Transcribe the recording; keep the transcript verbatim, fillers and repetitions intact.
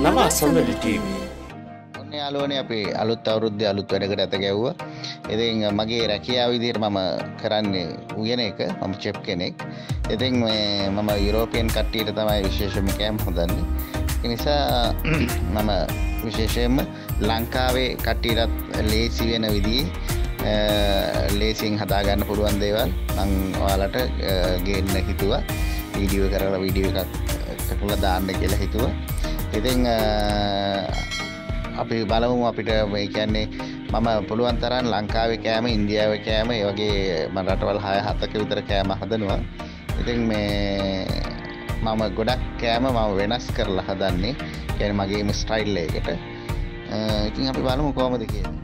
නම අසන්දලි ටීවී ඔන්නේ ආලෝනේ අපේ අලුත් අවුරුද්දේ අලුත් වැඩකට ගැව්වා. ඉතින් මගේ රැකියාව විදිහට මම කරන්නේ උයන එක. මම චෙෆ් කෙනෙක්. ඉතින් මේ මම යුරෝපියන් කට්ටියට තමයි විශේෂම කැම්ප් හදන්නේ. ඒ නිසා මම විශේෂයෙන්ම ලංකාවේ කට්ටියටත් ලේසි වෙන විදිහේ ලේසියෙන් හදා ගන්න පුළුවන් දේවල් මම ඔයාලට ගේන්න හිතුවා. වීඩියෝ කරලා වීඩියෝ එකක් කරලා දාන්න කියලා හිතුවා. ඉතින් අපි බලමු අපිට මේ කියන්නේ මම පුළුවන් තරම් ලංකාවේ කෑම, ඉන්දියාවේ කෑම, ඒ වගේ මම රටවල් හය හතක විතර කෑම හදනවා. ඉතින් මේ මම ගොඩක් කෑම මම වෙනස් කරලා හදන්නේ. කියන්නේ මගේම ස්ටයිල් එකකට. ඉතින් අපි බලමු කොහොමද කියන්නේ.